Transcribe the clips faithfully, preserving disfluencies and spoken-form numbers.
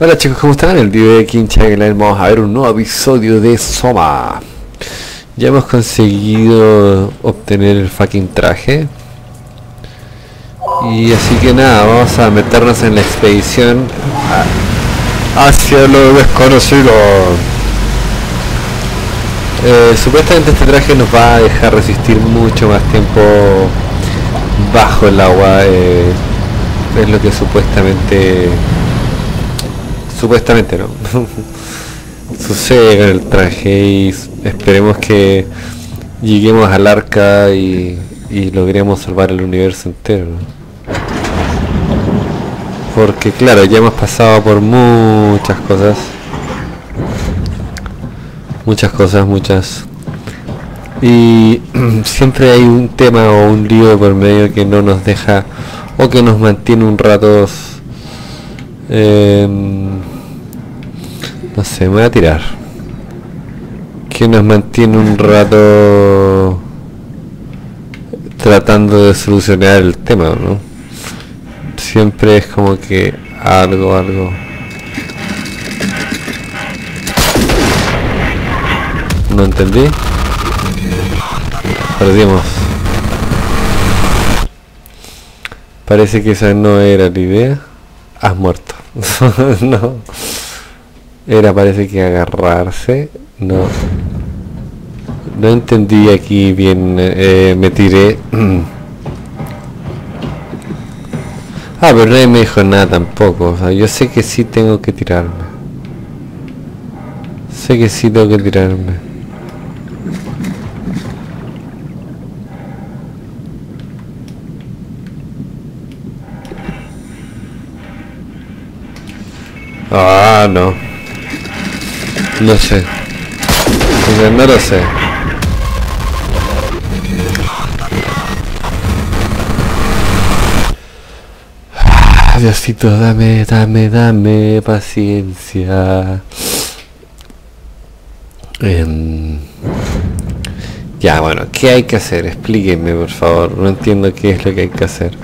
Hola chicos, ¿cómo están? En el video de King Shaggy Online vamos a ver un nuevo episodio de Soma. Ya hemos conseguido obtener el fucking traje. Y así que nada, vamos a meternos en la expedición hacia lo desconocido. Eh, supuestamente este traje nos va a dejar resistir mucho más tiempo bajo el agua. Eh, es lo que supuestamente... Supuestamente no sucede con el traje, y esperemos que lleguemos al arca y, y logremos salvar el universo entero, porque claro, ya hemos pasado por muchas cosas muchas cosas muchas y siempre hay un tema o un lío por medio que no nos deja o que nos mantiene un rato. Eh, no sé, me voy a tirar. Que nos mantiene un rato tratando de solucionar el tema, ¿no? Siempre es como que algo, algo. No entendí. Perdimos. Parece que esa no era la idea. Has muerto. No. Era, parece que agarrarse. No. No entendí aquí bien. Eh, me tiré. Ah, pero nadie me dijo nada tampoco. O sea, yo sé que sí tengo que tirarme. Sé que sí tengo que tirarme. Ah, no. No sé. No lo sé. Ah, Diosito, dame, dame, dame paciencia. Eh, ya, bueno, ¿qué hay que hacer? Explíquenme, por favor. No entiendo qué es lo que hay que hacer.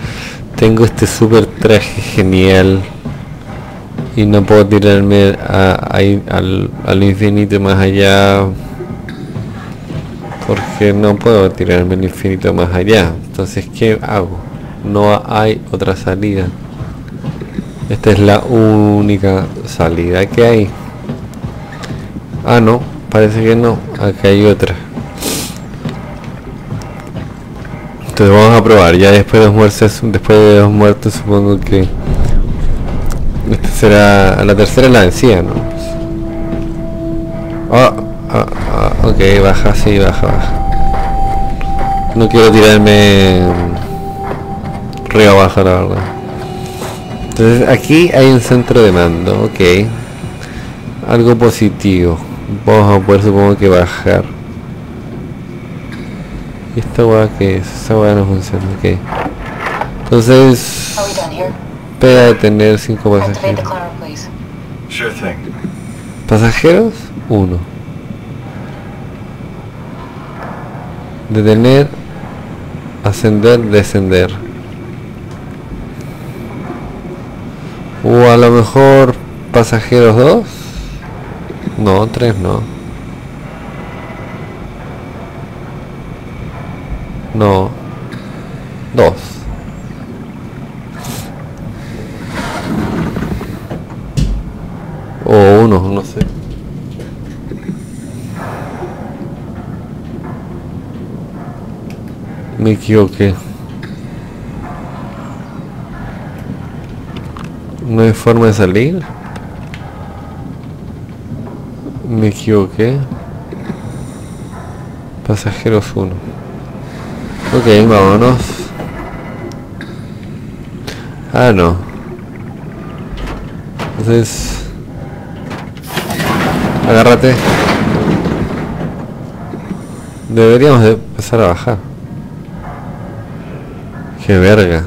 Tengo este super traje genial. Y no puedo tirarme a, a, al, al infinito más allá, porque no puedo tirarme al infinito más allá. Entonces, ¿qué hago? No hay otra salida. Esta es la única salida que hay. Ah, no, parece que no. Acá hay otra. Entonces vamos a probar. Ya después de los muertos, después de los muertos supongo que... Esta será la tercera, la vencida, ¿no? Ah, ah, ah, ok, baja, sí, baja, baja. No quiero tirarme río abajo, la verdad. Entonces aquí hay un centro de mando, ok. Algo positivo. Vamos a poder, supongo que bajar. ¿Y esta hueá qué es? Esa hueá no funciona, ok. Entonces... Espera de tener cinco pasajeros. Pasajeros, uno. Detener, ascender, descender. O a lo mejor pasajeros dos. No, tres no. No. Dos. O uno, no sé. Me equivoqué. No hay forma de salir. Me equivoqué. Pasajeros uno. Ok, vámonos. Ah, no. Entonces... Agárrate. Deberíamos de empezar a bajar. Qué verga.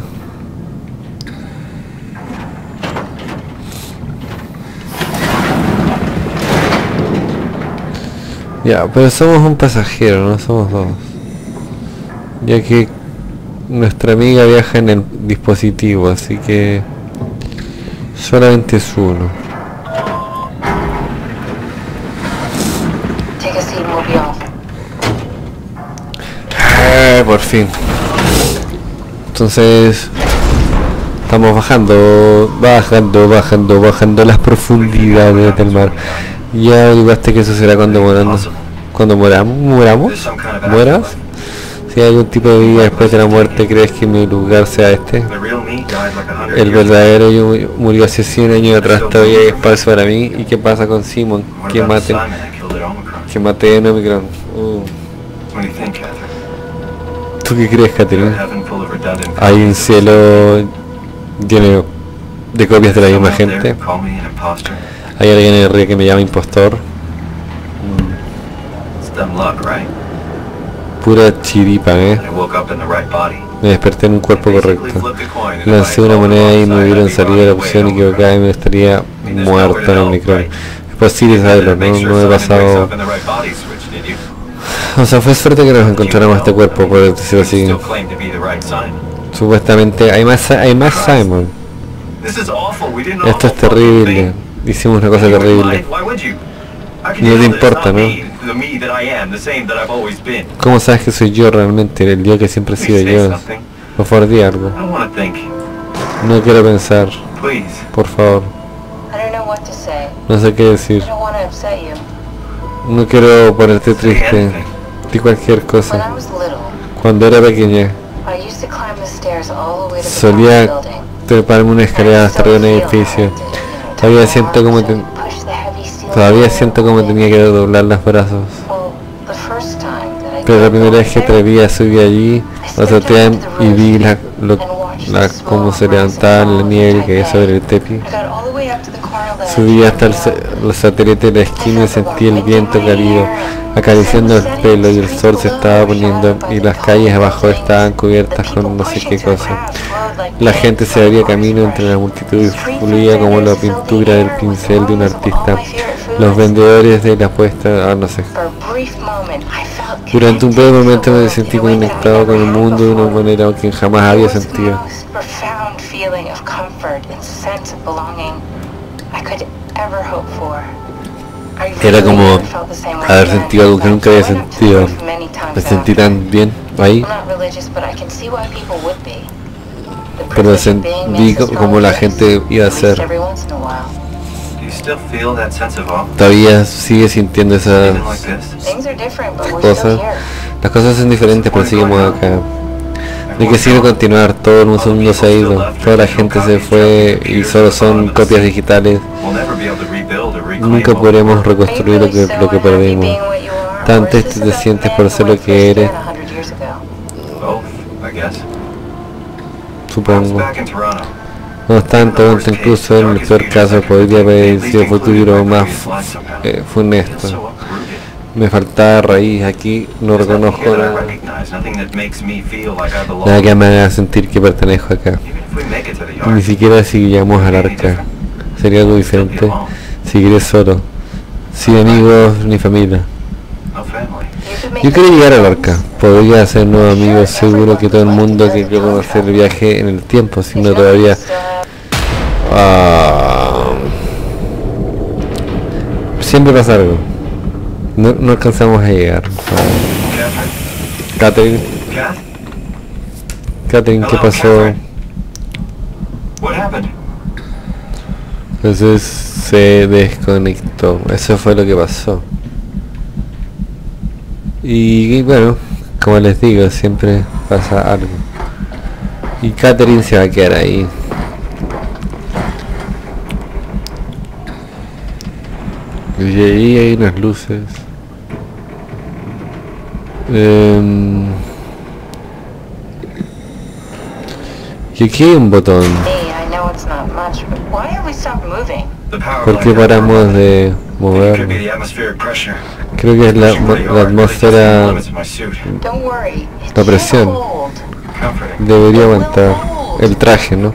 Ya, pero somos un pasajero, no somos dos. Ya que nuestra amiga viaja en el dispositivo, así que solamente es uno. por fin. Entonces estamos bajando, bajando, bajando, bajando las profundidades del mar. Ya dudaste que eso será cuando moramos. Cuando moramos, moramos, mueras. Si hay algún tipo de vida después de la muerte, ¿crees que mi lugar sea este? El verdadero yo murió hace cien años atrás, todavía hay espacio para mí. ¿Y qué pasa con Simon? Que mate, que mate en Omicron. Uh. ¿Tú qué crees, Catalina? Hay un cielo lleno de copias de la misma gente. Hay alguien en el río que me llama impostor. Pura chiripa, eh. Me desperté en un cuerpo correcto. Lancé una moneda y me hubieran salido la opción equivocada y me estaría muerto en el micro. Es posible saberlo, no, no he pasado. O sea, fue suerte que nos encontráramos este cuerpo, por decirlo así. Supuestamente hay más, hay más Simon. Esto es terrible. Hicimos una cosa terrible. No te importa, ¿no? ¿Cómo sabes que soy yo realmente, el dios que siempre he sido yo? Por favor, di algo. No quiero pensar. Por favor. No sé qué decir. No quiero ponerte triste. Di cualquier cosa. Cuando era pequeña, solía treparme una escalera hasta arriba de un edificio. Todavía siento como ten... Todavía siento como tenía que doblar los brazos. Pero la primera vez que atreví a subir allí, la salté y vi la, lo, la, cómo se levantaba la nieve que caía sobre el tepi. Subí hasta el, el satélite de la esquina y sentí el viento cálido acariciando el pelo, y el sol se estaba poniendo y las calles abajo estaban cubiertas con no sé qué cosa. La gente se abría camino entre la multitud y fluía como la pintura del pincel de un artista. Los vendedores de la puesta, ah, no sé. Durante un breve momento me sentí conectado con el mundo de una manera que jamás había sentido. Era como haber sentido algo que nunca había sentido. Me sentí tan bien ahí. Pero sentí como la gente iba a ser. Todavía sigue sintiendo esas cosas. Las cosas son diferentes, pero seguimos acá. ¿De qué sirve continuar? Todo el mundo se ha ido, toda la gente se fue y solo son copias digitales. Nunca podremos reconstruir lo que, lo que perdimos. Tan triste te sientes por ser lo que eres. Supongo. No obstante, incluso en el peor caso podría haber sido futuro más eh, funesto. Me faltaba raíz, aquí no reconozco nada. Nada que me haga sentir que pertenezco acá. Ni siquiera si llegamos al arca. Sería algo diferente. Seguiré solo. Sin amigos ni familia. Yo quiero llegar al arca. Podría hacer nuevos amigos. Seguro que todo el mundo que quiere conocer el viaje en el tiempo, si no todavía. Uh, siempre pasa algo. No, no alcanzamos a llegar. Catherine. Catherine, ¿qué pasó? Entonces se desconectó. Eso fue lo que pasó. Y, y bueno, como les digo, siempre pasa algo. Y Catherine se va a quedar ahí. Y ahí hay unas luces. Um, y aquí hay un botón. ¿Por qué paramos de mover? Creo que es la, la atmósfera, la presión. Debería aguantar el traje, ¿no?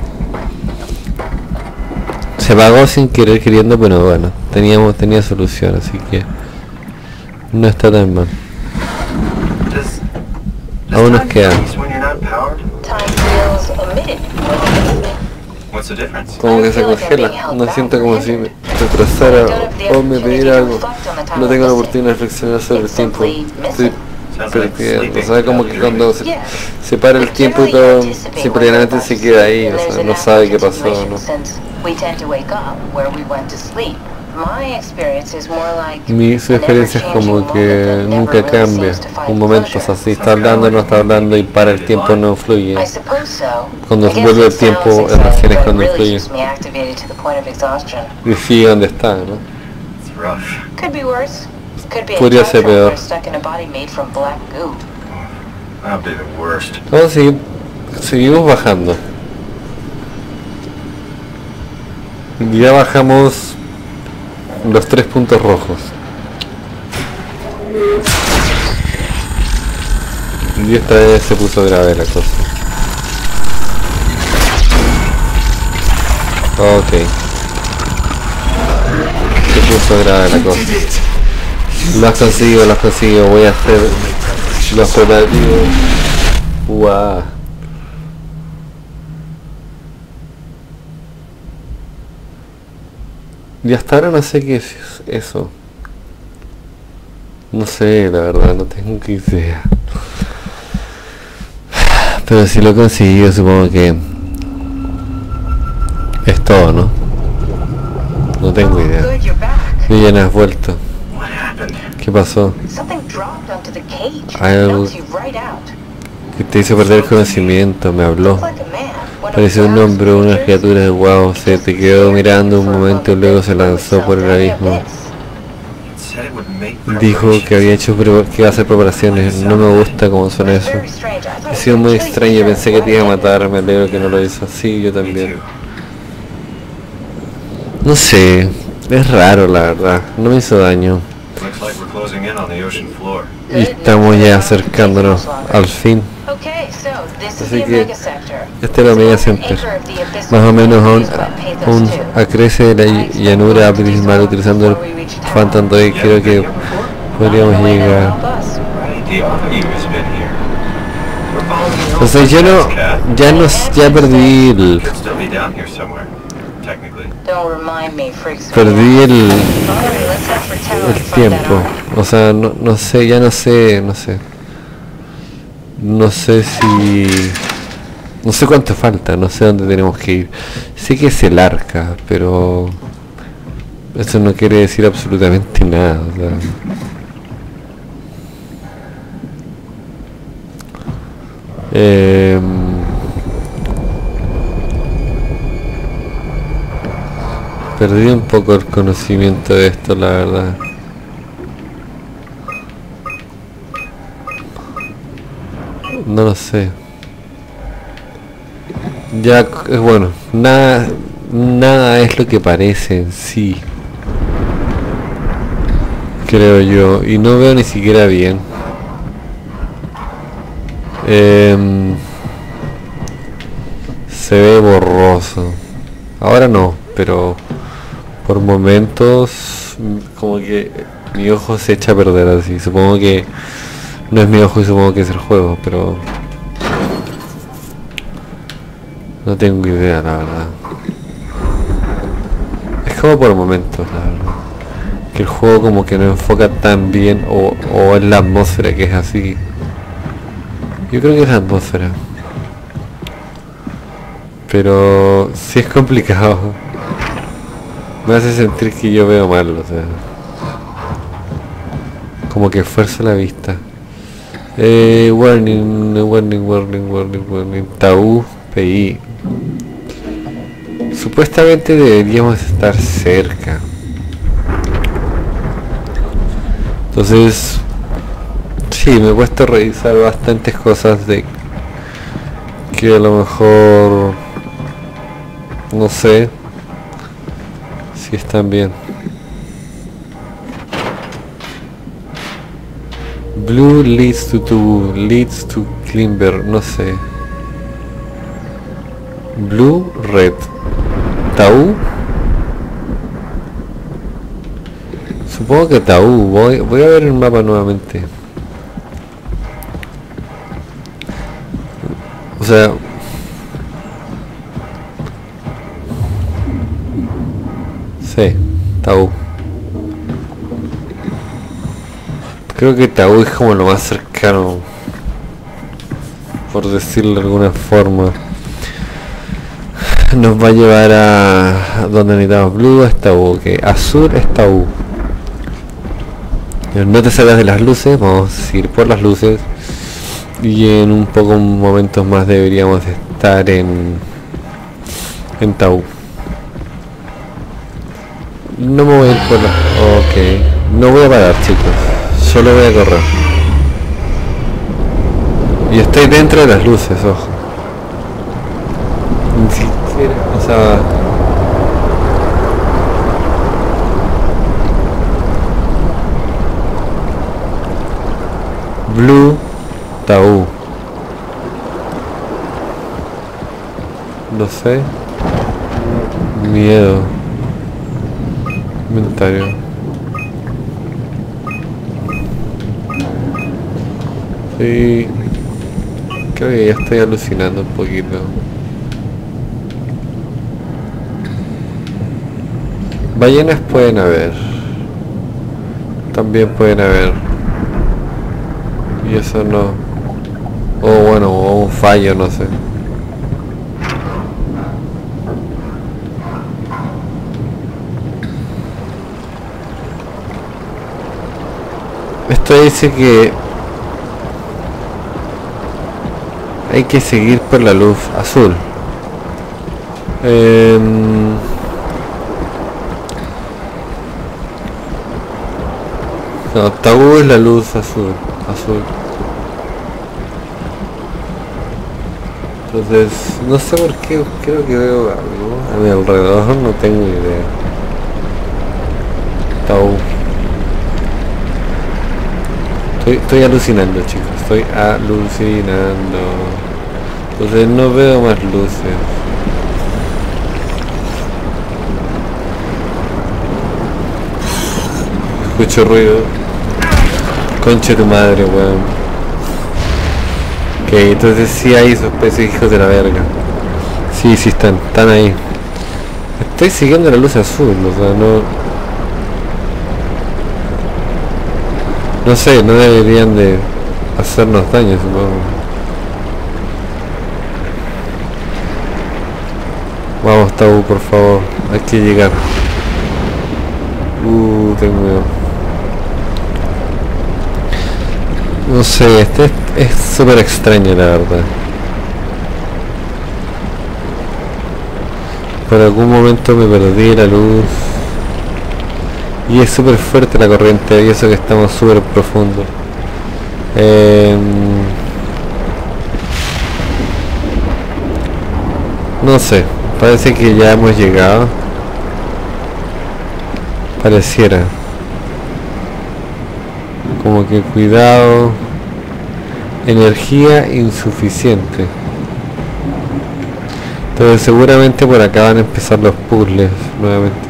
Se apagó sin querer queriendo, pero bueno, teníamos tenía solución, así que no está tan mal. Aún nos queda. Como que se congela, no siento como si me retrasara o me pidiera algo. No tengo la oportunidad de reflexionar sobre el tiempo. Estoy pero que, o sea, como que cuando se, se para el tiempo y todo, siempre realmente se queda ahí, o sea, no sabe qué pasó, ¿no? Mi experiencia es como que nunca cambia. Un momento, o sea, si está hablando, no está hablando y para el tiempo no influye. Cuando se vuelve el tiempo, es recién cuando influye. Y sigue donde está, ¿no? Podría ser peor. Vamos a seguir, seguimos bajando. Ya bajamos los tres puntos rojos. Y esta vez se puso grave la cosa. Ok. Se puso grave la cosa. Lo has conseguido, lo has conseguido. Voy a hacer los preparativos. Wow. Y hasta ahora no sé qué es eso. No sé, la verdad, no tengo ni idea. Pero si lo he conseguido, supongo que es todo, ¿no? No tengo idea. Y ya no has vuelto. ¿Qué pasó? Algo que te hizo perder el conocimiento, me habló. Pareció un hombre, una criatura de guau, se te quedó mirando un momento y luego se lanzó por el abismo. Dijo que había hecho que iba a hacer preparaciones, no me gusta cómo suena eso. Ha sido muy extraño, pensé que te iba a matar, me alegro que no lo hizo. Sí, yo también. No sé, es raro la verdad, no me hizo daño. Y estamos ya acercándonos al fin. Así que este es el Omega Center, más o menos aún, aún acrece la llanura prismal utilizando el Phantom Day. Creo que podríamos llegar. O sea, yo no, ya nos, ya perdí el, perdí el, el tiempo, o sea, no, no sé, ya no sé, no sé. No sé si... No sé cuánto falta, no sé dónde tenemos que ir. Sé que es el arca, pero... eso no quiere decir absolutamente nada, o sea. Eh, perdí un poco el conocimiento de esto, la verdad. No lo sé. Ya, es bueno. Nada, nada es lo que parece en sí. Creo yo. Y no veo ni siquiera bien. Eh, se ve borroso. Ahora no, pero por momentos como que mi ojo se echa a perder así. Supongo que... no es mi ojo y supongo que es el juego, pero... no tengo idea, la verdad. Es como por momentos, la verdad. Que el juego como que no enfoca tan bien o, o en la atmósfera que es así. Yo creo que es la atmósfera. Pero... sí es complicado. Me hace sentir que yo veo mal, o sea. Como que esfuerzo la vista. Eh, warning, warning, warning, warning, warning, Tabú, P I. Supuestamente deberíamos estar cerca. Entonces, sí, me he puesto a revisar bastantes cosas de que a lo mejor, no sé, si están bien. Blue leads to Tabú, leads to Climber, no sé. Blue, red. Tabú. Supongo que Tabú. Voy, voy a ver el mapa nuevamente. O sea... sí, Tabú. Creo que Tabú es como lo más cercano. caro, por decirlo de alguna forma. Nos va a llevar a donde necesitamos blue, es Tabú, que azul es Tabú. No te salgas de las luces, vamos a ir por las luces. Y en un poco momentos más deberíamos estar en, en Tau. No me voy a ir por la... Ok. No voy a parar, chicos. Solo voy a correr. Y estoy dentro de las luces, ojo. Ni siquiera... O sea... Blue... Tabú. No sé. Miedo. Inventario. Sí. Creo que ya estoy alucinando un poquito. Ballenas pueden haber. También pueden haber. Y eso no. O oh, bueno, o un fallo, no sé. Esto dice que hay que seguir por la luz azul. Eh, no, Tabú es la luz azul, azul. Entonces, no sé por qué, creo que veo algo a mi alrededor, no tengo idea. Tau. Estoy, estoy alucinando, chicos, estoy alucinando. Entonces no veo más luces. Escucho ruido. Concha tu madre, weón. Okay, entonces sí hay esos peces hijos de la verga. Sí, sí están, están ahí. Estoy siguiendo la luz azul, o sea, no... No sé, no deberían de hacernos daño, supongo. Vamos, Tabú, por favor, hay que llegar. Uh, tengo miedo. No sé, este es... Es súper extraño, la verdad. Por algún momento me perdí la luz. Y es súper fuerte la corriente, y eso que estamos súper profundo. Eh, no sé, parece que ya hemos llegado. Pareciera. Como que cuidado. Energía insuficiente. Entonces seguramente por acá van a empezar los puzzles nuevamente.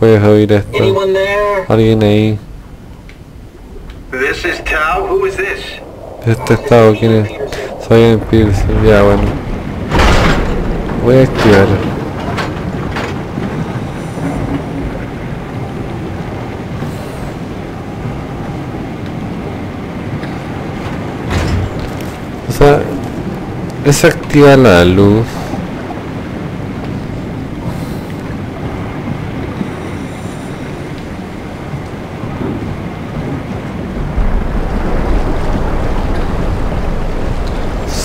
¿Puedes oír esto? ¿Alguien ahí? Este es Tau, ¿quién es? Soy en Pierce, ya bueno. Voy a activar. Es activa la luz.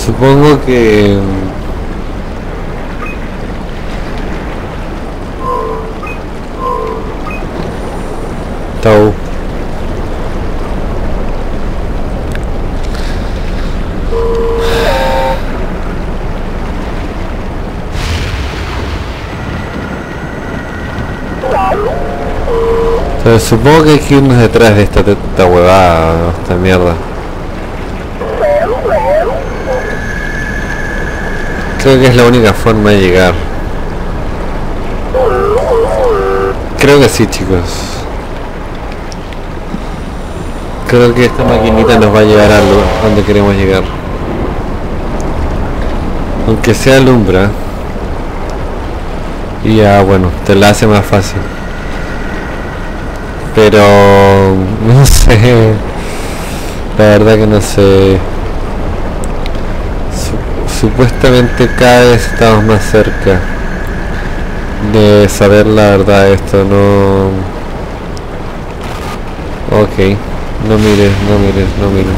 Supongo que... Tau. Pero supongo que hay que irnos detrás de esta, de esta huevada, esta mierda. Creo que es la única forma de llegar. Creo que sí, chicos. Creo que esta maquinita nos va a llevar a donde queremos llegar. Aunque sea alumbra. Y ya, bueno, te la hace más fácil. pero no sé, la verdad que no sé. Supuestamente cada vez estamos más cerca de saber la verdad. Esto no... Ok, no mires, no mires, no mires.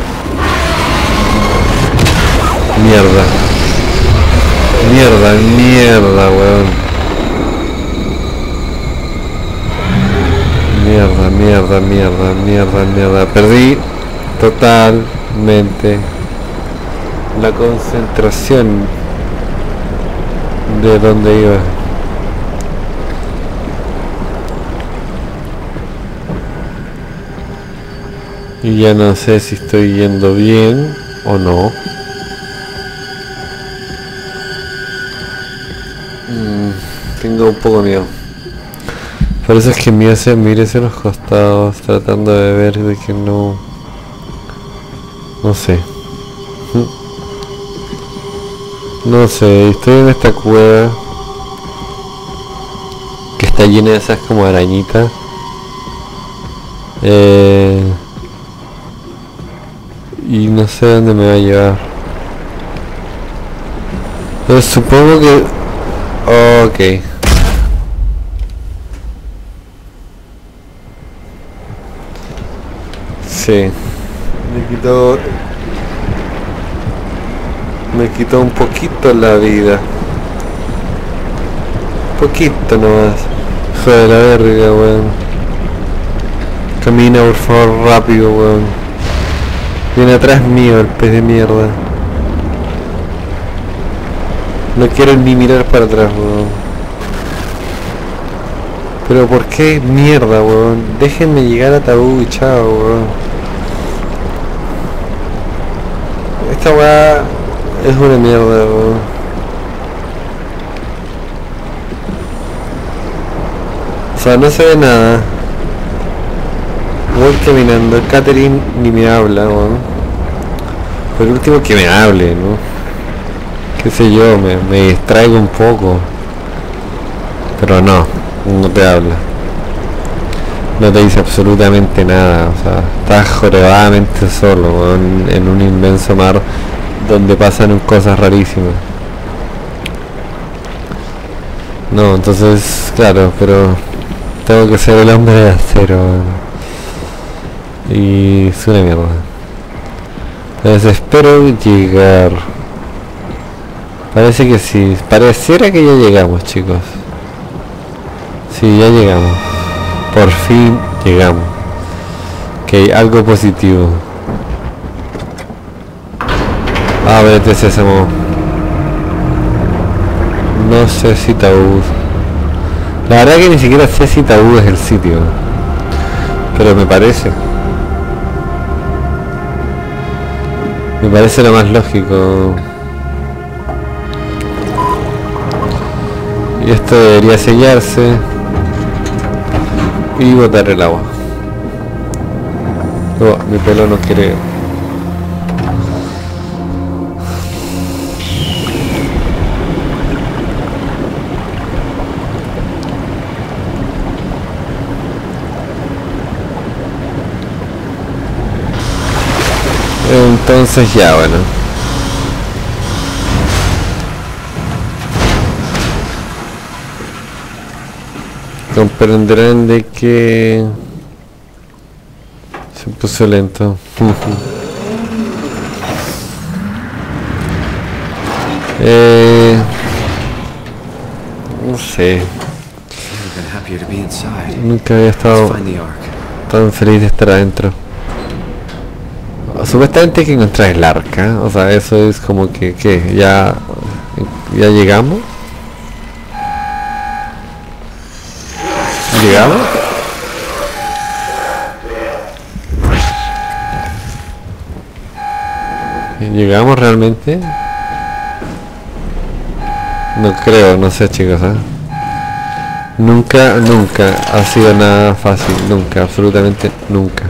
Mierda. Mierda, mierda, weón. Mierda, mierda, mierda, mierda, mierda. Perdí totalmente la concentración de donde iba. Y ya no sé si estoy yendo bien o no. Mm, tengo un poco miedo. Por eso es que me hace mirar hacia los costados, tratando de ver de que no... No sé. No sé, estoy en esta cueva que está llena de esas como arañitas. Eh, y no sé dónde me va a llevar. Pero supongo que... Ok. Sí. Me quitó... Me quitó un poquito la vida. Un poquito nomás. Hijo de la verga, weón. Camina por favor rápido, weón. Viene atrás mío el pez de mierda. No quiero ni mirar para atrás, weón. Pero por qué mierda, weón. Déjenme llegar a Tabú y chao, weón. Esta weá es una mierda, weón. O sea, no se ve nada. Voy caminando, Catherine ni me habla, weón. Por último que me hable, ¿no? Qué sé yo, me, me distraigo un poco. Pero no, no te habla. No te dice absolutamente nada, o sea, estás jorobadamente solo, en, en un inmenso mar donde pasan cosas rarísimas. No, entonces, claro, pero tengo que ser el hombre de acero, y es una mierda. Entonces espero llegar. Parece que sí, pareciera que ya llegamos, chicos. Sí, ya llegamos. Por fin llegamos. Ok, algo positivo. Ábrete, sésamo. No sé si Tabú. La verdad que ni siquiera sé si Tabú es el sitio. Pero me parece. Me parece lo más lógico. Y esto debería sellarse. Y botar el agua. Oh, mi pelo no quiere. Entonces ya, bueno. Comprenderán de que se puso lento. eh, no sé. Nunca había estado tan feliz de estar adentro. Supuestamente hay que encontrar el arca, o sea, eso es como que, ¿qué? ¿Ya, ya llegamos? ¿Llegamos? ¿Llegamos realmente? No creo, no sé, chicos, ¿eh? Nunca, nunca ha sido nada fácil, nunca, absolutamente nunca.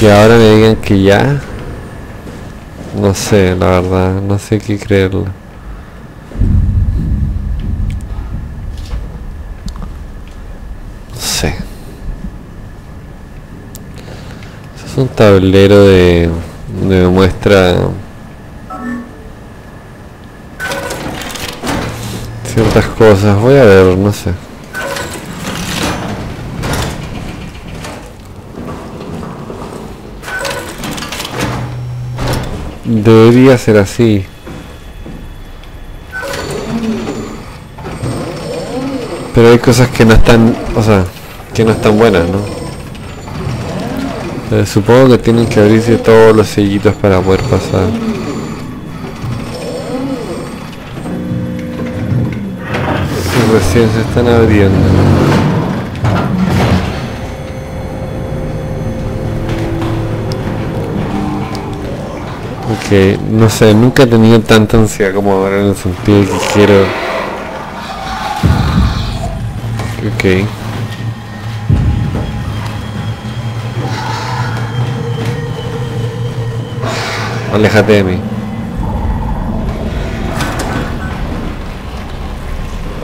Que ahora me digan que ya, no sé, la verdad, no sé qué creerlo. No sé. Es un tablero de, de muestra ciertas cosas. Voy a ver, no sé. Debería ser así. Pero hay cosas que no están, o sea, que no están buenas, ¿no? Eh, supongo que tienen que abrirse todos los sellitos para poder pasar. Y recién se están abriendo. Que no sé, nunca he tenido tanta ansiedad como ahora, en el sentido que quiero. Ok. Aléjate de mí.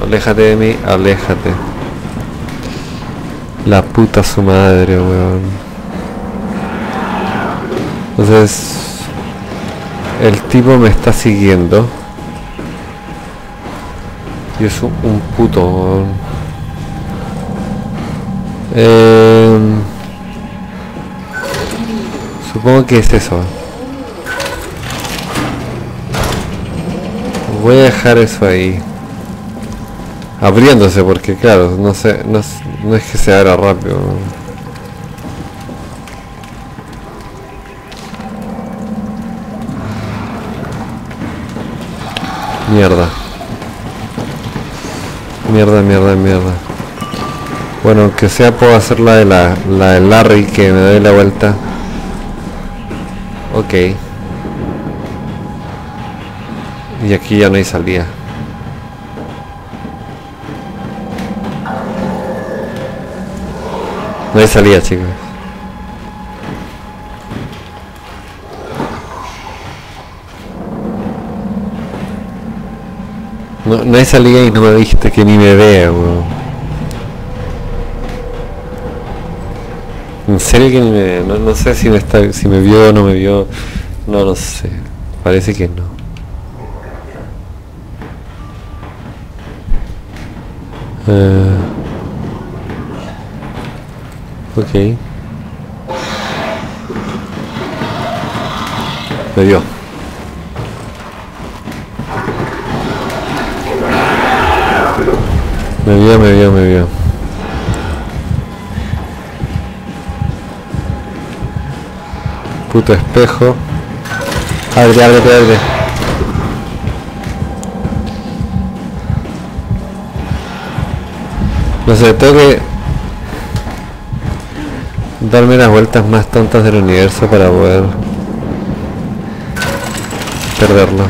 Aléjate de mí, aléjate. La puta su madre, weón. Entonces... el tipo me está siguiendo. Y es un, un puto. Eh, supongo que es eso. Voy a dejar eso ahí. Abriéndose porque claro, no sé, no, no es que se abra rápido. Mierda. Mierda, mierda, mierda. Bueno, aunque sea puedo hacer la de la, la de Larry, que me doy la vuelta. Ok. Y aquí ya no hay salida. No hay salida, chicos. No, no hay salida y no me dijiste que ni me vea, weón. En serio que ni me vea, no, no sé si me está, si me vio o no me vio, no lo sé, parece que no. Uh, ok. Me vio. Me vio, me vio, me vio. Puto espejo. Abre, abre, abre. No sé, tengo que darme las vueltas más tontas del universo para poder perderlo.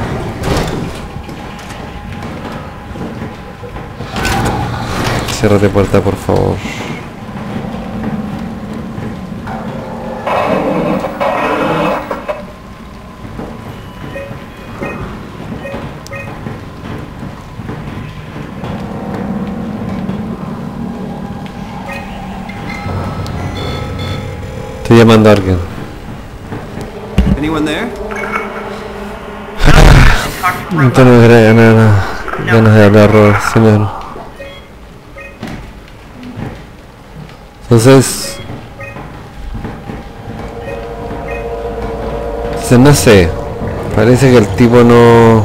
Cérrate puerta, por favor. Estoy llamando a alguien. No tengo ganas de hablar, Robert, señor. Entonces, entonces, no sé, parece que el tipo no...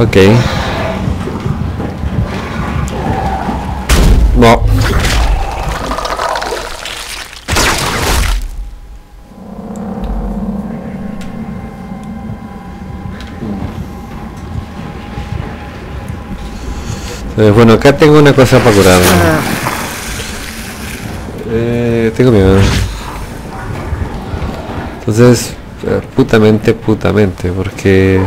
Ok. No. Eh, bueno, acá tengo una cosa para curarme. Eh, tengo miedo. Entonces, putamente, putamente, porque...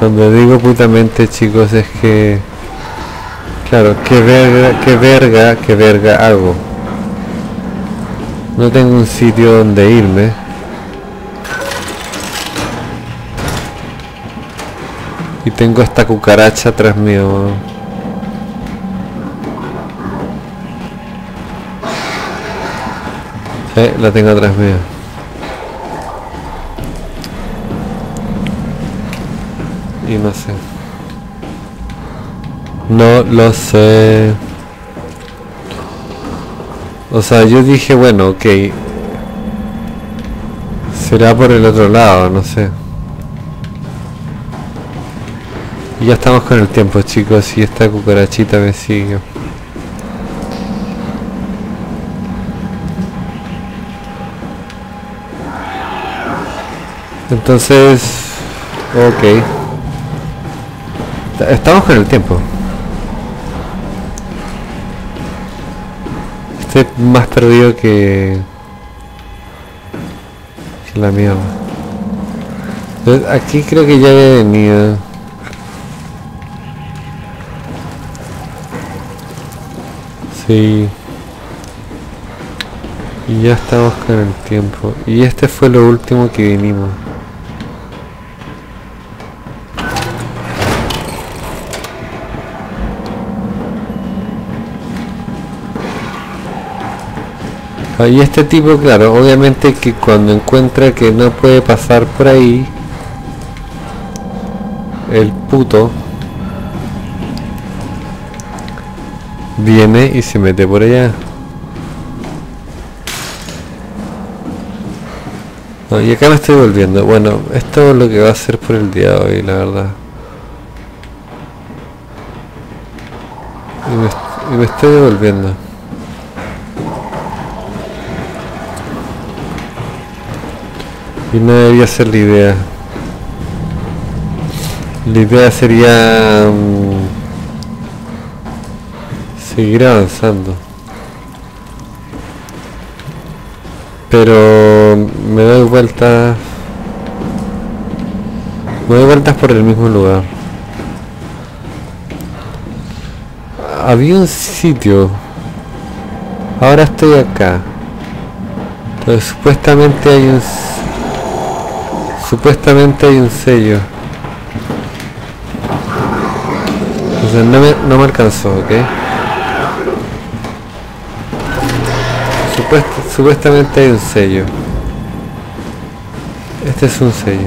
cuando digo putamente, chicos, es que... claro, qué verga, qué verga, qué verga hago. No tengo un sitio donde irme. Y tengo esta cucaracha atrás mío. Eh, la tengo atrás mío. Y no sé. No lo sé. O sea, yo dije, bueno, ok. Será por el otro lado, no sé. Y ya estamos con el tiempo, chicos, y esta cucarachita me sigue. Entonces, ok. Estamos con el tiempo. Estoy más perdido que... que la mierda. Aquí creo que ya he venido. Sí. Y ya estamos con el tiempo. Y este fue lo último que vinimos. Ah, y este tipo, claro, obviamente que cuando encuentra que no puede pasar por ahí, el puto viene y se mete por allá. No, y acá me estoy volviendo. Bueno, esto es lo que va a ser por el día de hoy, la verdad. Y me, y me estoy devolviendo. Y no debía ser la idea. La idea sería... Um, seguir avanzando. Pero me doy vueltas. Me doy vueltas por el mismo lugar. Había un sitio. Ahora estoy acá. Entonces, supuestamente hay un... Supuestamente hay un sello. Entonces no me, no me alcanzó, ¿ok? Supuestamente hay un sello. Este es un sello.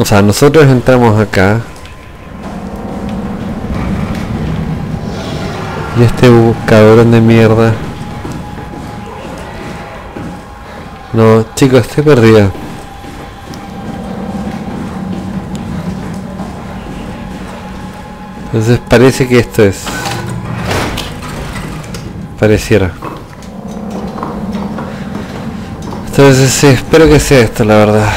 O sea, nosotros entramos acá. Y este cabrón de mierda. No, chicos, estoy perdido. Entonces parece que esto es... Pareciera. Entonces sí, espero que sea esto, la verdad.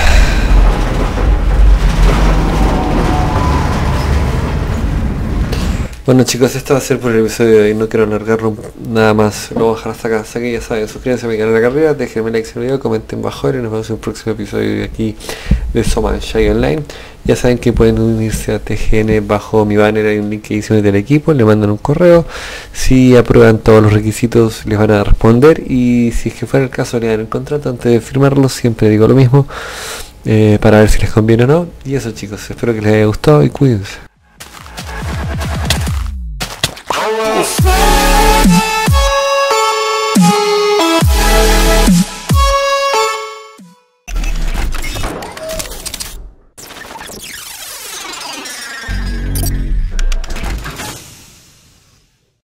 Bueno, chicos, esto va a ser por el episodio de hoy. No quiero alargarlo nada más. Lo voy a dejar hasta acá. Así que ya saben, suscríbanse a mi canal de carrera, déjenme like si el video, comenten bajo y nos vemos en un próximo episodio de aquí de Soma, Shaggy Online. Ya saben que pueden unirse a T G N, bajo mi banner hay un link que hice del equipo, le mandan un correo, si aprueban todos los requisitos les van a responder y si es que fuera el caso le dan el contrato antes de firmarlo, siempre digo lo mismo, eh, para ver si les conviene o no. Y eso, chicos, espero que les haya gustado y cuídense.